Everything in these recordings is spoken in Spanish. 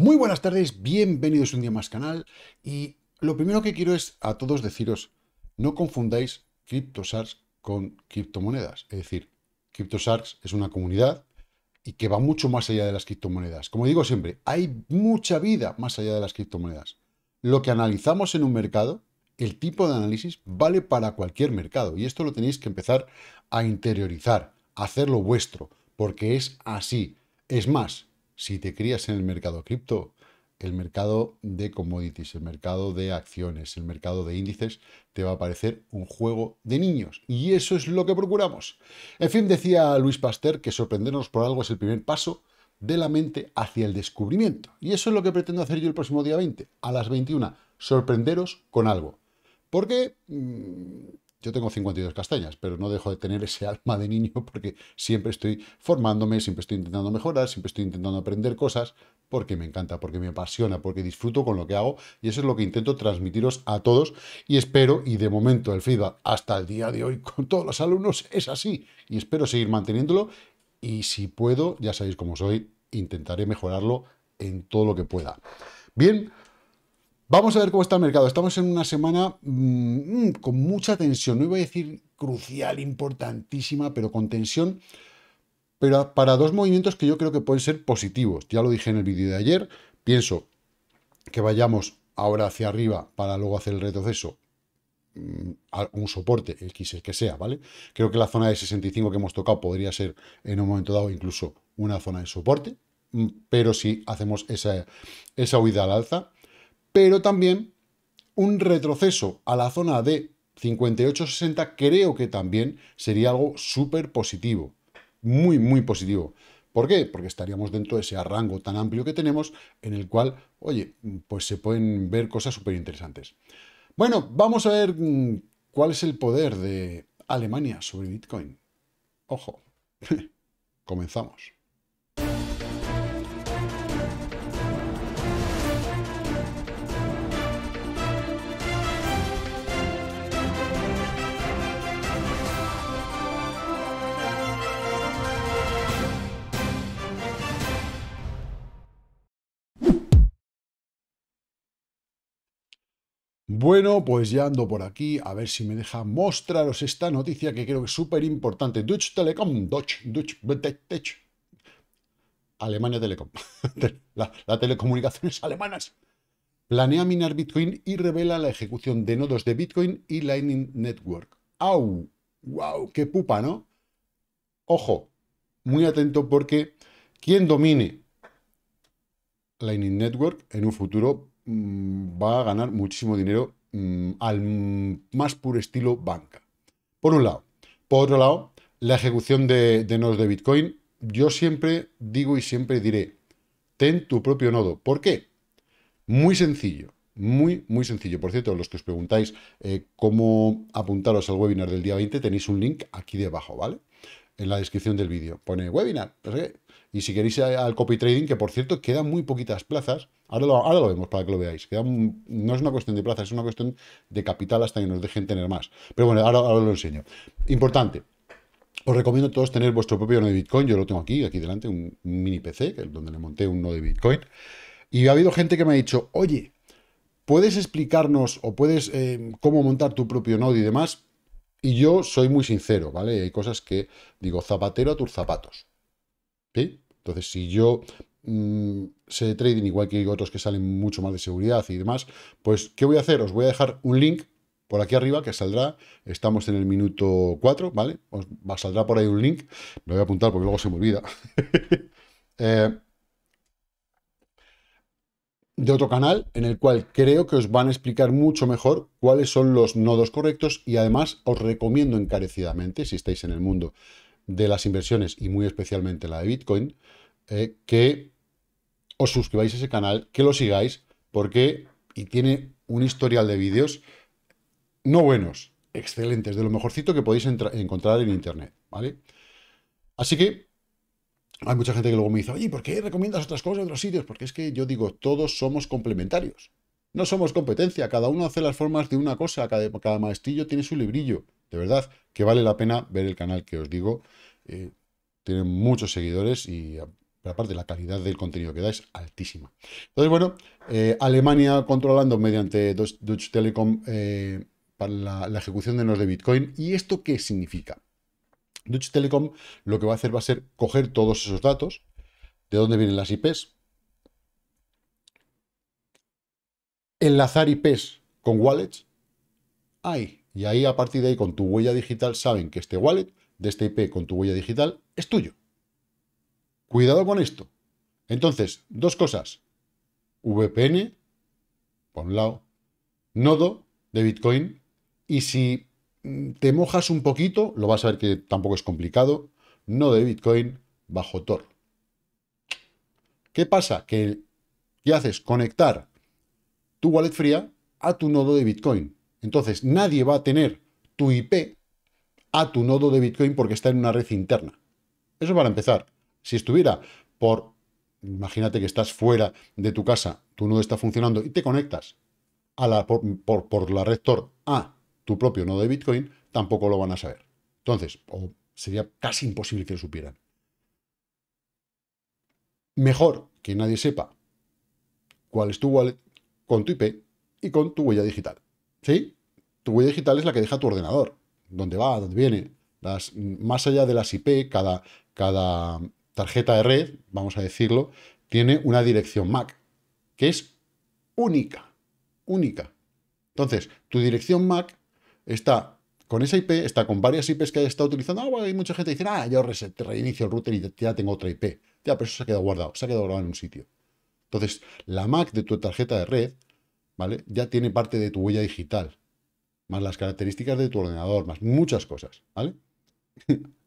Muy buenas tardes, bienvenidos un día más al canal. Y lo primero que quiero es a todos deciros, no confundáis CryptoSharks con criptomonedas. Es decir, CryptoSharks es una comunidad y que va mucho más allá de las criptomonedas. Como digo siempre, hay mucha vida más allá de las criptomonedas. Lo que analizamos en un mercado, el tipo de análisis, vale para cualquier mercado. Y esto lo tenéis que empezar a interiorizar, a hacerlo vuestro, porque es así. Es más, si te crías en el mercado cripto, el mercado de commodities, el mercado de acciones, el mercado de índices, te va a parecer un juego de niños. Y eso es lo que procuramos. En fin, decía Luis Pasteur que sorprendernos por algo es el primer paso de la mente hacia el descubrimiento. Y eso es lo que pretendo hacer yo el próximo día 20, a las 21. Sorprenderos con algo. Porque yo tengo 52 castañas, pero no dejo de tener ese alma de niño porque siempre estoy formándome, siempre estoy intentando mejorar, siempre estoy intentando aprender cosas porque me encanta, porque me apasiona, porque disfruto con lo que hago y eso es lo que intento transmitiros a todos y espero, y de momento el feedback hasta el día de hoy con todos los alumnos es así y espero seguir manteniéndolo y si puedo, ya sabéis cómo soy, intentaré mejorarlo en todo lo que pueda. Bien. Vamos a ver cómo está el mercado. Estamos en una semana con mucha tensión. No iba a decir crucial, importantísima, pero con tensión. Pero para dos movimientos que yo creo que pueden ser positivos. Ya lo dije en el vídeo de ayer. Pienso que vayamos ahora hacia arriba para luego hacer el retroceso a un soporte, el que sea, ¿vale? Creo que la zona de 65 que hemos tocado podría ser en un momento dado incluso una zona de soporte. Pero si hacemos esa huida al alza, pero también un retroceso a la zona de 58,60 creo que también sería algo súper positivo. Muy, muy positivo. ¿Por qué? Porque estaríamos dentro de ese rango tan amplio que tenemos en el cual, oye, pues se pueden ver cosas súper interesantes. Bueno, vamos a ver cuál es el poder de Alemania sobre Bitcoin. Ojo. Comenzamos. Bueno, pues ya ando por aquí, a ver si me deja mostraros esta noticia que creo que es súper importante. Deutsche Telekom, Deutsche, Alemania Telekom, las telecomunicaciones alemanas, planea minar Bitcoin y revela la ejecución de nodos de Bitcoin y Lightning Network. ¡Au! ¡Wow! ¡Qué pupa!, ¿no? Ojo, muy atento porque quien domine Lightning Network en un futuro va a ganar muchísimo dinero al más puro estilo banca. Por un lado. Por otro lado, la ejecución de nodos de Bitcoin. Yo siempre digo y siempre diré, ten tu propio nodo. ¿Por qué? Muy sencillo. Muy, muy sencillo. Por cierto, los que os preguntáis cómo apuntaros al webinar del día 20, tenéis un link aquí debajo, ¿vale? En la descripción del vídeo. Pone webinar. Y si queréis al copy trading, que por cierto quedan muy poquitas plazas, ahora lo vemos para que lo veáis. No es una cuestión de plazas, es una cuestión de capital hasta que nos dejen tener más. Pero bueno, ahora lo enseño. Importante, os recomiendo a todos tener vuestro propio nodo de Bitcoin. Yo lo tengo aquí delante, un mini PC, donde le monté un nodo de Bitcoin. Y ha habido gente que me ha dicho, oye, ¿puedes explicarnos o puedes cómo montar tu propio nodo y demás? Y yo soy muy sincero, ¿vale? Hay cosas que digo, zapatero a tus zapatos. ¿Sí? Entonces, si yo sé de trading, igual que otros que salen mucho más de seguridad y demás, pues, ¿qué voy a hacer? Os voy a dejar un link por aquí arriba que saldrá, estamos en el minuto 4, ¿vale? Saldrá por ahí un link, lo voy a apuntar porque luego se me olvida, de otro canal en el cual creo que os van a explicar mucho mejor cuáles son los nodos correctos y además os recomiendo encarecidamente, si estáis en el mundo de las inversiones y muy especialmente la de Bitcoin, que os suscribáis a ese canal, que lo sigáis, porque tiene un historial de vídeos no buenos, excelentes, de lo mejorcito que podéis encontrar en internet, ¿vale? Así que hay mucha gente que luego me dice, oye, ¿por qué recomiendas otras cosas en otros sitios? Porque es que yo digo, todos somos complementarios, no somos competencia, cada uno hace las formas de una cosa, cada maestrillo tiene su librillo. De verdad, que vale la pena ver el canal que os digo. Tienen muchos seguidores y Pero aparte, la calidad del contenido que da es altísima. Entonces, bueno, Alemania controlando mediante Deutsche Telekom para la ejecución de nodos de Bitcoin. ¿Y esto qué significa? Deutsche Telekom lo que va a hacer va a ser coger todos esos datos, de dónde vienen las IPs, enlazar IPs con wallets, y ahí a partir de ahí con tu huella digital saben que este wallet de este IP con tu huella digital es tuyo. Cuidado con esto. Entonces, dos cosas. VPN, por un lado, nodo de Bitcoin, y si te mojas un poquito, lo vas a ver que tampoco es complicado, nodo de Bitcoin bajo Tor. ¿Qué pasa? ¿Qué haces? Conectar tu wallet fría a tu nodo de Bitcoin. Entonces, nadie va a tener tu IP a tu nodo de Bitcoin porque está en una red interna. Eso para empezar. Si estuviera por... Imagínate que estás fuera de tu casa, tu nodo está funcionando y te conectas a por la red Tor a tu propio nodo de Bitcoin, tampoco lo van a saber. Entonces, sería casi imposible que lo supieran. Mejor que nadie sepa cuál es tu wallet con tu IP y con tu huella digital. ¿Sí? Tu huella digital es la que deja tu ordenador, dónde va, dónde viene. Más allá de las IP, cada tarjeta de red, vamos a decirlo, tiene una dirección MAC, que es única, única. Entonces, tu dirección MAC está con esa IP, está con varias IPs que hayas estado utilizando. Bueno, hay mucha gente que dice, yo reinicio el router y ya tengo otra IP. Ya, pero eso se ha quedado guardado en un sitio. Entonces, la MAC de tu tarjeta de red, ¿vale?, ya tiene parte de tu huella digital, más las características de tu ordenador, más muchas cosas, ¿vale?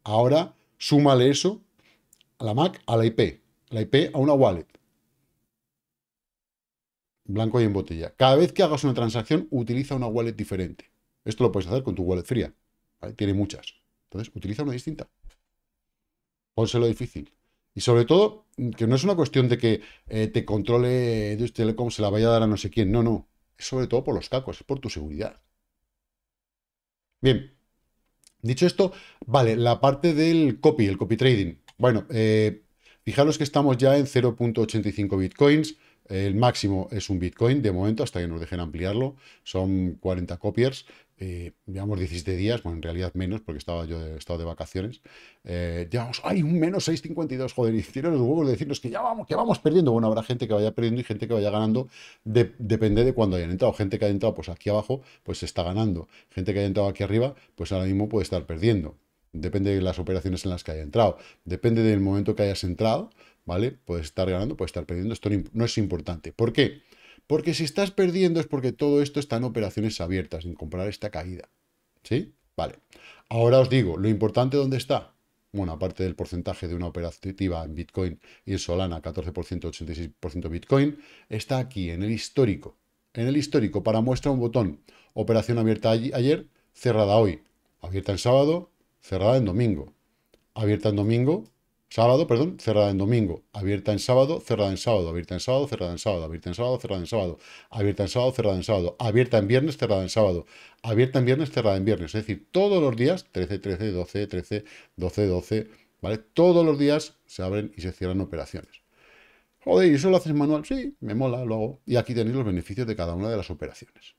Ahora, súmale eso a la MAC, a la IP a una wallet. Blanco y en botella. Cada vez que hagas una transacción, utiliza una wallet diferente. Esto lo puedes hacer con tu wallet fría, ¿vale? Tiene muchas. Entonces, utiliza una distinta. Pónselo difícil. Y sobre todo, que no es una cuestión de que te controle Deutsche Telekom, se la vaya a dar a no sé quién. No, no. Es sobre todo por los cacos, es por tu seguridad. Bien. Dicho esto, vale, la parte del copy, el copy trading. Bueno, fijaros que estamos ya en 0.85 bitcoins. El máximo es un bitcoin, de momento, hasta que nos dejen ampliarlo. Son 40 copiers. Llevamos 17 días, bueno, en realidad menos, porque he estado de vacaciones. Llevamos, ¡ay, un menos 6.52! Joder, y tienen los huevos de decirnos que ya vamos, que vamos perdiendo. Bueno, habrá gente que vaya perdiendo y gente que vaya ganando. Depende de cuando hayan entrado. Gente que haya entrado, pues aquí abajo, pues se está ganando. Gente que haya entrado aquí arriba, pues ahora mismo puede estar perdiendo. Depende de las operaciones en las que haya entrado. Depende del momento que hayas entrado, ¿vale? Puedes estar ganando, puedes estar perdiendo. Esto no es importante. ¿Por qué? Porque si estás perdiendo es porque todo esto está en operaciones abiertas, sin comprar esta caída. ¿Sí? Vale. Ahora os digo, lo importante ¿dónde está? Bueno, aparte del porcentaje de una operativa en Bitcoin y en Solana, 14%, 86% Bitcoin, está aquí, en el histórico. En el histórico, para muestra un botón. Operación abierta ayer, cerrada hoy. Abierta el sábado, cerrada en domingo. Abierta en domingo... Sábado, perdón, cerrada en domingo, abierta en sábado, cerrada en sábado, abierta en sábado, cerrada en sábado, abierta en sábado, cerrada en sábado, abierta en sábado, cerrada en sábado, abierta en viernes, cerrada en sábado, abierta en viernes, cerrada en viernes. Es decir, todos los días, 13, 13, 12, 13, 12, 12, ¿vale? Todos los días se abren y se cierran operaciones. Joder, ¿y eso lo haces manual? Sí, me mola, lo hago. Y aquí tenéis los beneficios de cada una de las operaciones,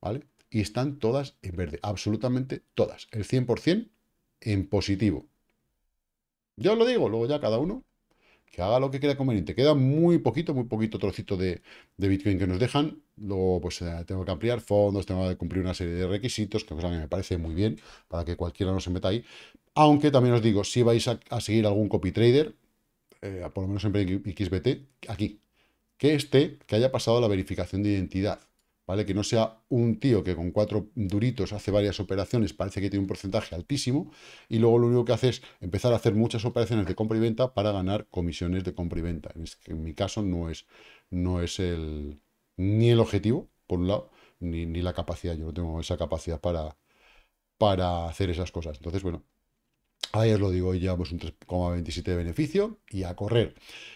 ¿vale? Y están todas en verde, absolutamente todas, el 100% en positivo. Yo os lo digo, luego ya cada uno que haga lo que crea conveniente. Queda muy poquito trocito de Bitcoin que nos dejan. Luego pues tengo que ampliar fondos, tengo que cumplir una serie de requisitos, que cosa que me parece muy bien, para que cualquiera no se meta ahí. Aunque también os digo, si vais a seguir algún copy trader, por lo menos en PXBT, aquí, que haya pasado la verificación de identidad. ¿Vale? Que no sea un tío que con 4 duritos hace varias operaciones, parece que tiene un porcentaje altísimo, y luego lo único que hace es empezar a hacer muchas operaciones de compra y venta para ganar comisiones de compra y venta. En mi caso no es ni el objetivo, por un lado, ni la capacidad. Yo no tengo esa capacidad para hacer esas cosas. Entonces, bueno, ahí os lo digo, hoy llevamos un 3,27 de beneficio y a correr.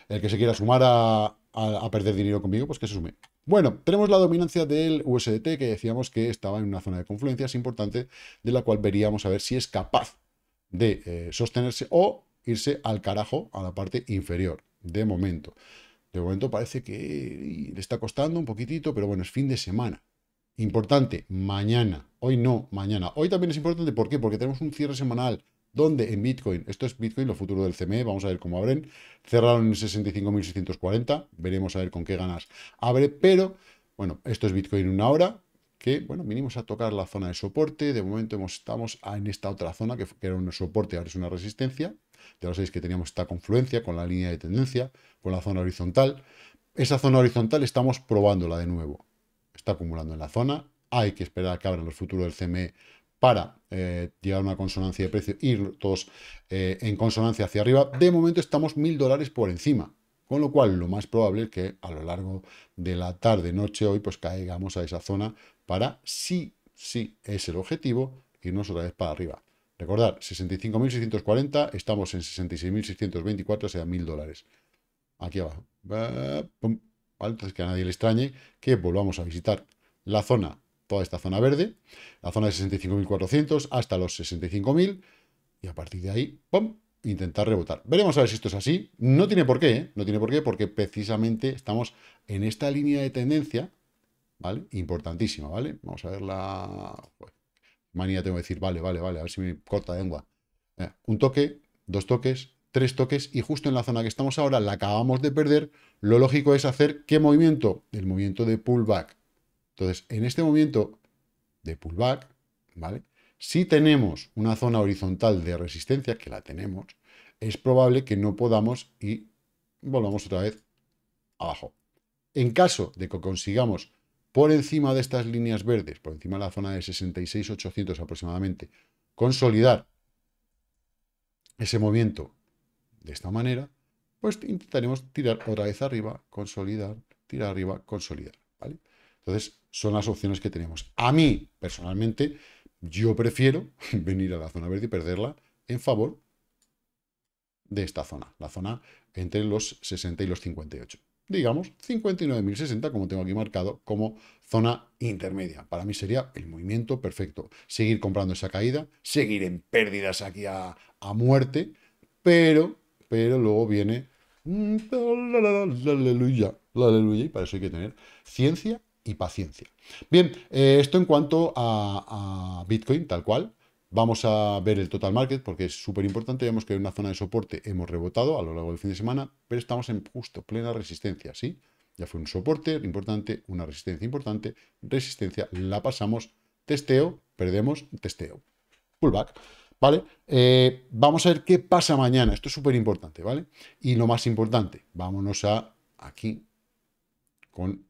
El que se quiera sumar a perder dinero conmigo, pues que se sume. Bueno, tenemos la dominancia del USDT, que decíamos que estaba en una zona de confluencias importante, de la cual veríamos a ver si es capaz de sostenerse o irse al carajo a la parte inferior. de momento. De momento parece que le está costando un poquitito, pero bueno, es fin de semana. Importante, mañana. Hoy no, mañana. Hoy también es importante, ¿por qué? Porque tenemos un cierre semanal donde en Bitcoin, esto es Bitcoin, lo futuro del CME, vamos a ver cómo abren. Cerraron en 65.640, veremos a ver con qué ganas abre, pero bueno, esto es Bitcoin una hora, que bueno, vinimos a tocar la zona de soporte. De momento estamos en esta otra zona que era un soporte, ahora es una resistencia. Ya lo sabéis que teníamos esta confluencia con la línea de tendencia, con la zona horizontal. Esa zona horizontal estamos probándola de nuevo. Está acumulando en la zona. Hay que esperar a que abran los futuros del CME para llegar a una consonancia de precio, ir todos en consonancia hacia arriba. De momento estamos $1.000 por encima. Con lo cual, lo más probable es que a lo largo de la tarde, noche, hoy, pues caigamos a esa zona para, sí es el objetivo, irnos otra vez para arriba. Recordad, 65.640, estamos en 66.624, serán $1.000. Aquí abajo. Pum. ¿Vale? Entonces, que a nadie le extrañe que volvamos a visitar la zona, toda esta zona verde, la zona de 65.400 hasta los 65.000, y a partir de ahí, ¡pum!, intentar rebotar. Veremos a ver si esto es así. No tiene por qué, ¿eh? No tiene por qué, porque precisamente estamos en esta línea de tendencia, ¿vale? Importantísima, ¿vale? Vamos a ver la... manía tengo que decir, vale, a ver si me corta la lengua. Un toque, dos toques, tres toques, y justo en la zona que estamos ahora la acabamos de perder. Lo lógico es hacer, ¿qué movimiento? El movimiento de pullback. Entonces, en este movimiento de pullback, ¿vale? Si tenemos una zona horizontal de resistencia, que la tenemos, es probable que no podamos y volvamos otra vez abajo. En caso de que consigamos por encima de estas líneas verdes, por encima de la zona de 66.800 aproximadamente, consolidar ese movimiento de esta manera, pues intentaremos tirar otra vez arriba, consolidar, tirar arriba, consolidar, ¿vale? Entonces, son las opciones que tenemos. A mí, personalmente, yo prefiero venir a la zona verde y perderla en favor de esta zona, la zona entre los 60 y los 58. Digamos, 59.060, como tengo aquí marcado, como zona intermedia. Para mí sería el movimiento perfecto. Seguir comprando esa caída, seguir en pérdidas aquí a muerte, pero luego viene... aleluya, y para eso hay que tener ciencia y paciencia. Bien, esto en cuanto a Bitcoin, tal cual. Vamos a ver el total market porque es súper importante. Vemos que en una zona de soporte hemos rebotado a lo largo del fin de semana, pero estamos en justo plena resistencia, ¿sí? Ya fue un soporte importante, una resistencia importante, resistencia, la pasamos, testeo, perdemos, testeo, pullback, ¿vale? Vamos a ver qué pasa mañana, esto es súper importante, ¿vale? Y lo más importante, vámonos a aquí con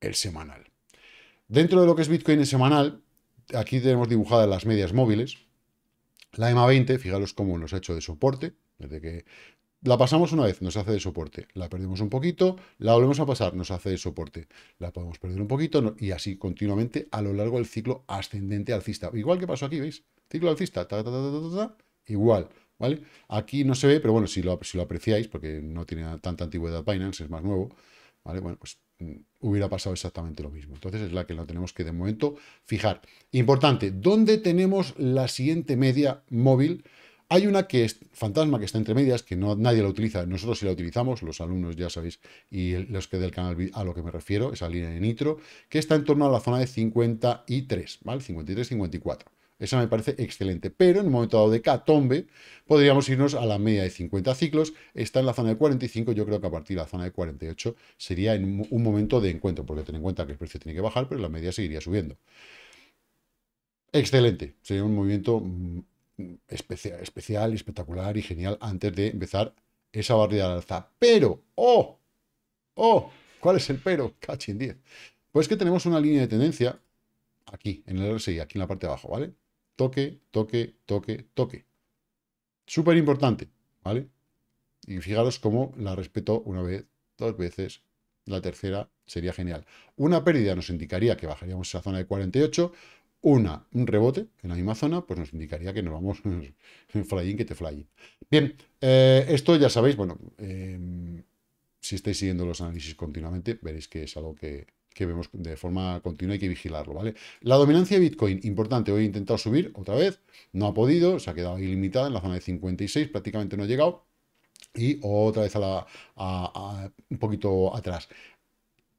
el semanal. Dentro de lo que es Bitcoin en semanal, aquí tenemos dibujadas las medias móviles. La EMA20, fijaros cómo nos ha hecho de soporte. Desde que la pasamos una vez, nos hace de soporte. La perdemos un poquito, la volvemos a pasar, nos hace de soporte. La podemos perder un poquito y así continuamente a lo largo del ciclo ascendente alcista. Igual que pasó aquí, ¿veis? Ciclo alcista, igual, ¿vale? Aquí no se ve, pero bueno, si lo apreciáis, porque no tiene tanta antigüedad Binance, es más nuevo, ¿vale? Bueno, pues hubiera pasado exactamente lo mismo. Entonces es la que la tenemos que de momento fijar. Importante, ¿dónde tenemos la siguiente media móvil? Hay una que es fantasma, que está entre medias, que no, nadie la utiliza. Nosotros sí la utilizamos, los alumnos ya sabéis, y los que del canal a lo que me refiero, esa línea de nitro, que está en torno a la zona de 53, ¿vale? 53, 54. Esa me parece excelente, pero en un momento dado de catombe podríamos irnos a la media de 50 ciclos. Está en la zona de 45, yo creo que a partir de la zona de 48 sería en un momento de encuentro, porque ten en cuenta que el precio tiene que bajar, pero la media seguiría subiendo. Excelente, sería un movimiento especial, espectacular y genial antes de empezar esa barrida al alza. Pero, ¿cuál es el pero? Cachín 10. Pues que tenemos una línea de tendencia aquí, en el RSI, aquí en la parte de abajo, ¿vale? Toque, toque, toque, toque. Súper importante, ¿vale? Y fijaros cómo la respeto una vez, dos veces, la tercera sería genial. Una pérdida nos indicaría que bajaríamos esa zona de 48, un rebote en la misma zona, pues nos indicaría que nos vamos en flying que te flying. Bien, esto ya sabéis, bueno, si estáis siguiendo los análisis continuamente, veréis que es algo que vemos de forma continua, hay que vigilarlo, ¿vale? La dominancia de Bitcoin, importante, hoy he intentado subir otra vez, no ha podido, se ha quedado ilimitada en la zona de 56, prácticamente no ha llegado, y otra vez un poquito atrás.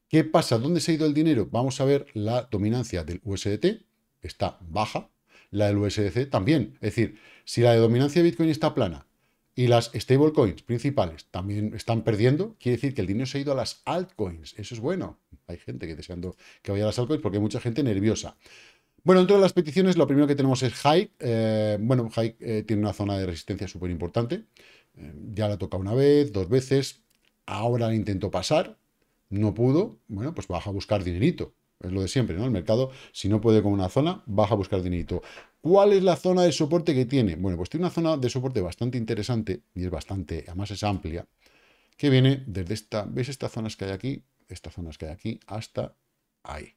¿Qué pasa? ¿Dónde se ha ido el dinero? Vamos a ver la dominancia del USDT, está baja, la del USDC también. Es decir, si la de dominancia de Bitcoin está plana y las stablecoins principales también están perdiendo, quiere decir que el dinero se ha ido a las altcoins. Eso es bueno. Hay gente que deseando que vaya a las altcoins porque hay mucha gente nerviosa. Bueno, dentro de las peticiones, lo primero que tenemos es Hike. Bueno, Hike tiene una zona de resistencia súper importante. Ya la toca una vez, dos veces. Ahora la intentó pasar. No pudo. Bueno, pues baja a buscar dinerito. Es lo de siempre, ¿no? El mercado, si no puede con una zona, baja a buscar dinerito. ¿Cuál es la zona de soporte que tiene? Bueno, pues tiene una zona de soporte bastante interesante, y es bastante, además es amplia, que viene desde esta, ¿veis estas zonas que hay aquí? Estas zonas que hay aquí, hasta ahí,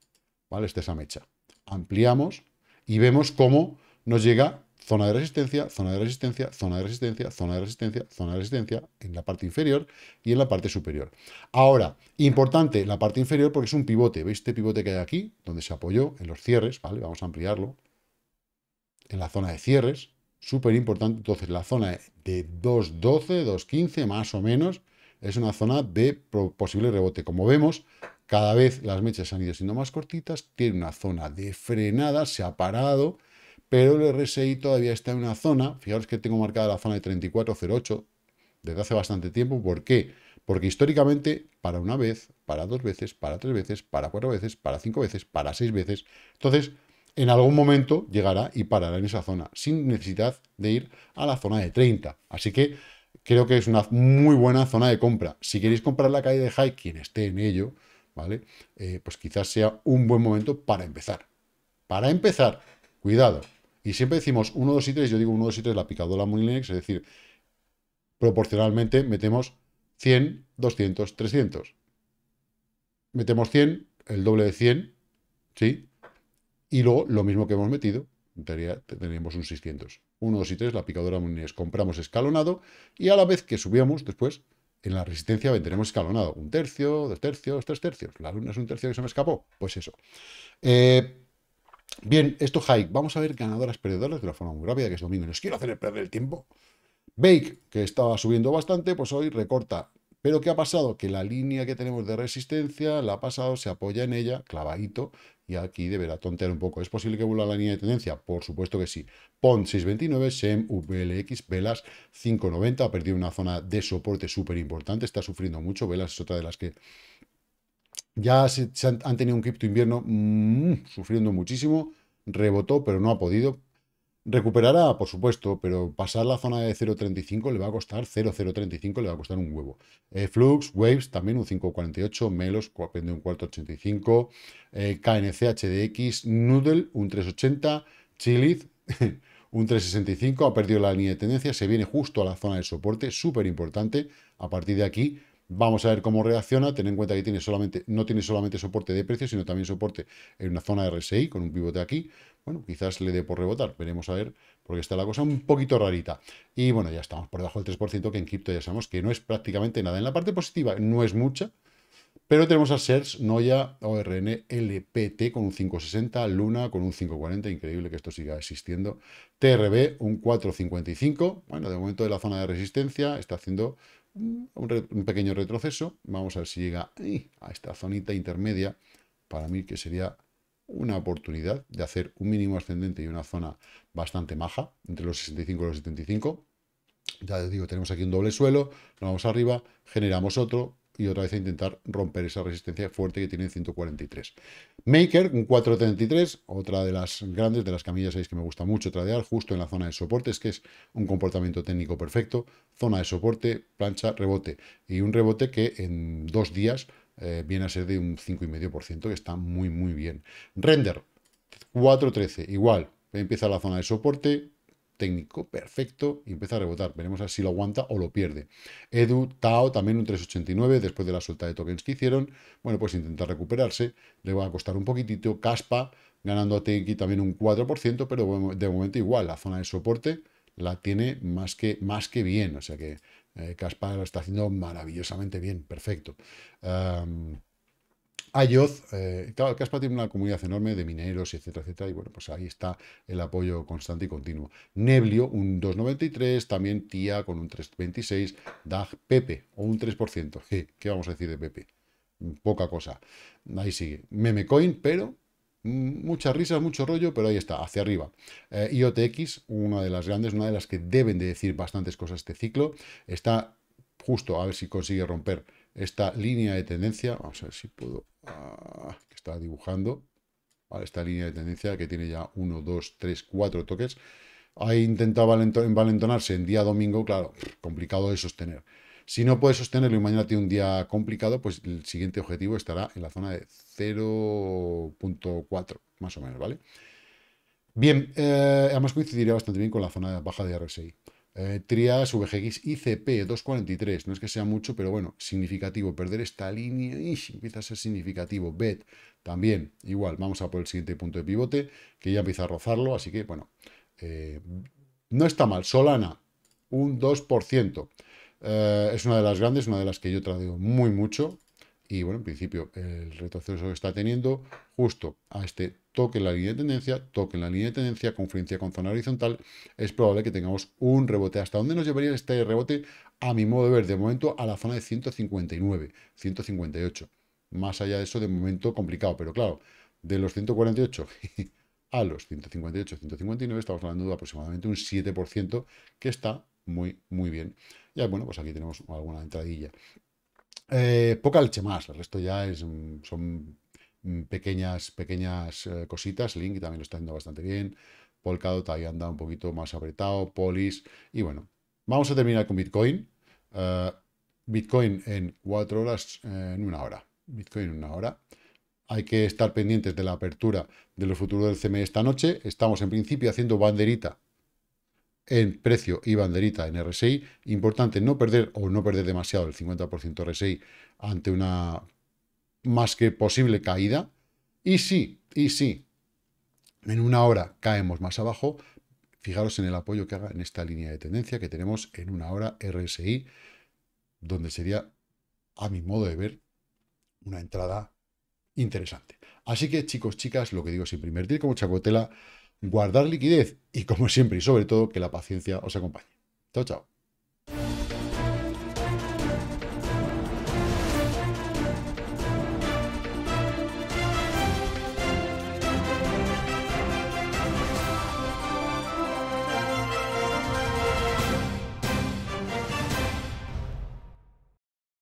¿vale? Esta es la mecha. Ampliamos y vemos cómo nos llega zona de resistencia, zona de resistencia, zona de resistencia, zona de resistencia, zona de resistencia, en la parte inferior y en la parte superior. Ahora, importante la parte inferior porque es un pivote. ¿Veis este pivote que hay aquí? Donde se apoyó en los cierres, ¿vale? Vamos a ampliarlo. En la zona de cierres, súper importante. Entonces, la zona de 2.12, 2.15 más o menos, es una zona de posible rebote. Como vemos, cada vez las mechas han ido siendo más cortitas, tiene una zona de frenada, se ha parado, pero el RSI todavía está en una zona, fijaros que tengo marcada la zona de 34.08 desde hace bastante tiempo. ¿Por qué? Porque históricamente, para una vez, para dos veces, para tres veces, para cuatro veces, para cinco veces, para seis veces, entonces en algún momento llegará y parará en esa zona, sin necesidad de ir a la zona de 30, así que creo que es una muy buena zona de compra. Si queréis comprar la caída de High, quien esté en ello, ¿vale? Pues quizás sea un buen momento para empezar. Para empezar, cuidado. Y siempre decimos 1, 2 y 3, yo digo 1, 2 y 3, la picadora Monilex, es decir, proporcionalmente metemos 100, 200, 300. Metemos 100, el doble de 100, ¿sí? Y luego lo mismo que hemos metido, en teoría tenemos un 600. 1, 2 y 3, la picadora Monilex, compramos escalonado y a la vez que subíamos después, en la resistencia venderemos escalonado. Un tercio, dos tercios, tres tercios. La luna es un tercio que se me escapó, pues eso. Bien, esto Hike. Vamos a ver ganadoras, perdedoras de la forma muy rápida, que es domingo. No os quiero hacer perder el tiempo. Bake, que estaba subiendo bastante, pues hoy recorta. ¿Pero qué ha pasado? Que la línea que tenemos de resistencia la ha pasado, se apoya en ella, clavadito, y aquí deberá tontear un poco. ¿Es posible que vuelva a la línea de tendencia? Por supuesto que sí. PON 629, SEM, VLX, VELAS 590. Ha perdido una zona de soporte súper importante, está sufriendo mucho. VELAS es otra de las que ya han tenido un cripto invierno sufriendo muchísimo, rebotó, pero no ha podido. Recuperará, por supuesto, pero pasar la zona de 0.35 le va a costar, 0.035 le va a costar un huevo. Flux, Waves, también un 5.48, Melos, prende un 4.85, KNC, HDX, Noodle, un 3.80, Chiliz, un 3.65, ha perdido la línea de tendencia, se viene justo a la zona de soporte, súper importante. A partir de aquí, vamos a ver cómo reacciona. Ten en cuenta que tiene solamente, no tiene solamente soporte de precio, sino también soporte en una zona de RSI con un pivote aquí. Bueno, quizás le dé por rebotar. Veremos a ver, porque está la cosa un poquito rarita. Y bueno, ya estamos por debajo del 3%, que en cripto ya sabemos que no es prácticamente nada. En la parte positiva no es mucha, pero tenemos a SERS, NOYA, ORN, LPT con un 5.60, LUNA con un 5.40, increíble que esto siga existiendo. TRB, un 4.55. Bueno, de momento de la zona de resistencia está haciendo un pequeño retroceso. Vamos a ver si llega a esta zonita intermedia, para mí que sería una oportunidad de hacer un mínimo ascendente y una zona bastante maja, entre los 65 y los 75. Ya os digo, tenemos aquí un doble suelo, nos vamos arriba, generamos otro y otra vez a intentar romper esa resistencia fuerte que tiene en 143. Maker, un 4.33, otra de las grandes, de las camillas, sabéis que me gusta mucho tradear, justo en la zona de soporte, es que es un comportamiento técnico perfecto, zona de soporte, plancha, rebote, y un rebote que en 2 días viene a ser de un 5,5%, que está muy, muy bien. Render, 4.13, igual, empieza la zona de soporte, técnico perfecto, y empieza a rebotar. Veremos a ver si lo aguanta o lo pierde. Edu, Tao, también un 3.89 después de la suelta de tokens que hicieron. Bueno, pues intentar recuperarse, le va a costar un poquitito. Kaspa, ganando a Tenki también un 4%, pero de momento igual, la zona de soporte la tiene más que bien, o sea que Kaspa lo está haciendo maravillosamente bien, perfecto. IOZ, claro, Kaspa tiene una comunidad enorme de mineros, etcétera, etcétera, y bueno, pues ahí está el apoyo constante y continuo. Neblio, un 2,93, también TIA con un 3,26, DAG, Pepe, o un 3%. ¿Qué vamos a decir de Pepe? Poca cosa. Ahí sigue. Memecoin, pero muchas risas, mucho rollo, pero ahí está, hacia arriba. IOTX, una de las grandes, una de las que deben de decir bastantes cosas este ciclo, está justo, a ver si consigue romper esta línea de tendencia. Vamos a ver si puedo... que está dibujando. Vale, esta línea de tendencia que tiene ya 1, 2, 3, 4 toques. Ahí intenta envalentonarse en día domingo, claro, complicado de sostener. Si no puede sostenerlo y mañana tiene un día complicado, pues el siguiente objetivo estará en la zona de 0.4, más o menos, ¿vale? Bien, además coincidiría bastante bien con la zona baja de RSI. Trias, VGX, ICP, 2.43, no es que sea mucho, pero bueno, significativo, perder esta línea, empieza a ser significativo. BET, también, igual, vamos a por el siguiente punto de pivote, que ya empieza a rozarlo, así que, bueno, no está mal. Solana, un 2%, es una de las grandes, una de las que yo tradeo muy mucho, y bueno, en principio, el retroceso que está teniendo, justo a este toque en la línea de tendencia, confluencia con zona horizontal, es probable que tengamos un rebote. ¿Hasta dónde nos llevaría este rebote? A mi modo de ver, de momento a la zona de 159, 158. Más allá de eso, de momento complicado, pero claro, de los 148 a los 158, 159, estamos hablando de aproximadamente un 7%, que está muy, muy bien. Ya, bueno, pues aquí tenemos alguna entradilla. Poca leche más, el resto ya es, son... pequeñas cositas. Link también lo está haciendo bastante bien. Polkadot ahí anda un poquito más apretado. Polis. Y bueno, vamos a terminar con Bitcoin. Bitcoin en 4 horas, en una hora. Bitcoin en una hora. Hay que estar pendientes de la apertura de los futuros del CME esta noche. Estamos en principio haciendo banderita en precio y banderita en RSI. Importante no perder o no perder demasiado el 50% RSI ante una... más que posible caída, y si en una hora caemos más abajo, fijaros en el apoyo que haga en esta línea de tendencia que tenemos en una hora RSI, donde sería, a mi modo de ver, una entrada interesante. Así que, chicos, chicas, lo que digo siempre, invertir con mucha cautela, guardar liquidez, y como siempre, y sobre todo, que la paciencia os acompañe. Chao, chao.